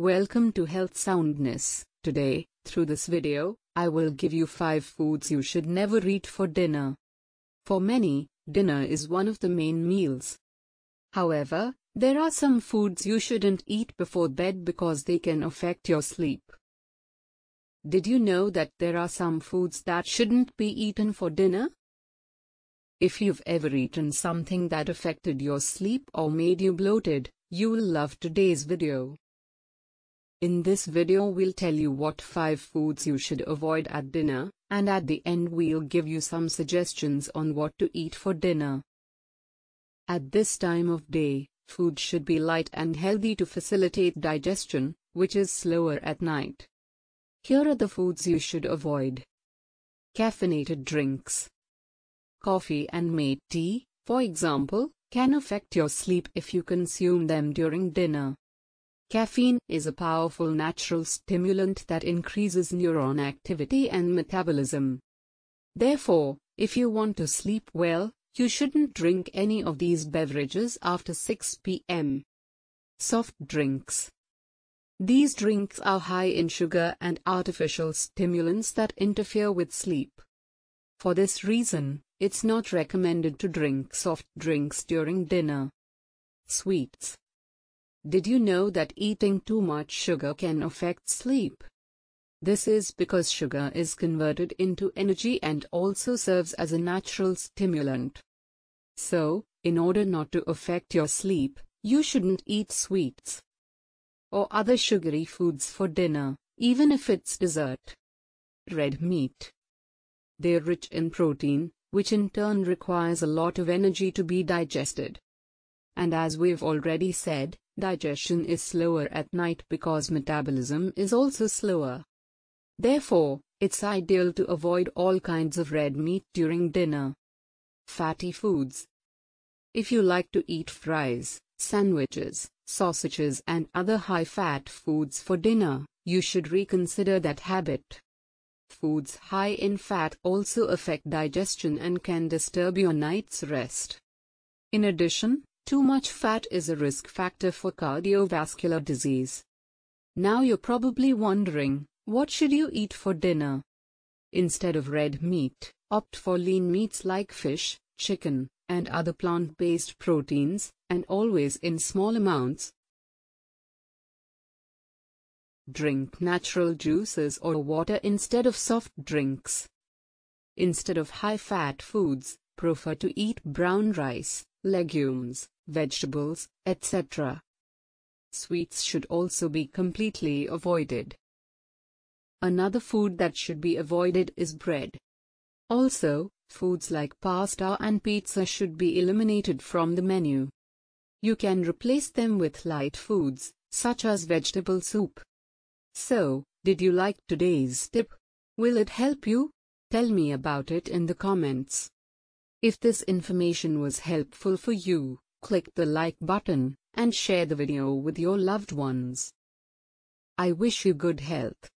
Welcome to Health Soundness. Today, through this video, I will give you 5 foods you should never eat for dinner. For many, dinner is one of the main meals. However, there are some foods you shouldn't eat before bed because they can affect your sleep. Did you know that there are some foods that shouldn't be eaten for dinner? If you've ever eaten something that affected your sleep or made you bloated, you'll love today's video. In this video we'll tell you what 5 foods you should avoid at dinner, and at the end we'll give you some suggestions on what to eat for dinner. At this time of day, food should be light and healthy to facilitate digestion, which is slower at night. Here are the foods you should avoid. Caffeinated drinks. Coffee and mate tea, for example, can affect your sleep if you consume them during dinner. Caffeine is a powerful natural stimulant that increases neuron activity and metabolism. Therefore, if you want to sleep well, you shouldn't drink any of these beverages after 6 p.m. Soft drinks. These drinks are high in sugar and artificial stimulants that interfere with sleep. For this reason, it's not recommended to drink soft drinks during dinner. Sweets. Did you know that eating too much sugar can affect sleep? This is because sugar is converted into energy and also serves as a natural stimulant. So, in order not to affect your sleep, you shouldn't eat sweets or other sugary foods for dinner, even if it's dessert. Red meat. They're rich in protein, which in turn requires a lot of energy to be digested. And as we've already said, digestion is slower at night because metabolism is also slower. Therefore, it's ideal to avoid all kinds of red meat during dinner. Fatty foods. If you like to eat fries, sandwiches, sausages and other high-fat foods for dinner, you should reconsider that habit. Foods high in fat also affect digestion and can disturb your night's rest. In addition, too much fat is a risk factor for cardiovascular disease. Now you're probably wondering, what should you eat for dinner? Instead of red meat, opt for lean meats like fish, chicken, and other plant-based proteins, and always in small amounts. Drink natural juices or water instead of soft drinks. Instead of high-fat foods, prefer to eat brown rice, legumes, vegetables, etc. Sweets should also be completely avoided. Another food that should be avoided is bread. Also, foods like pasta and pizza should be eliminated from the menu. You can replace them with light foods, such as vegetable soup. So, did you like today's tip? Will it help you? Tell me about it in the comments. If this information was helpful for you, click the like button and share the video with your loved ones. I wish you good health.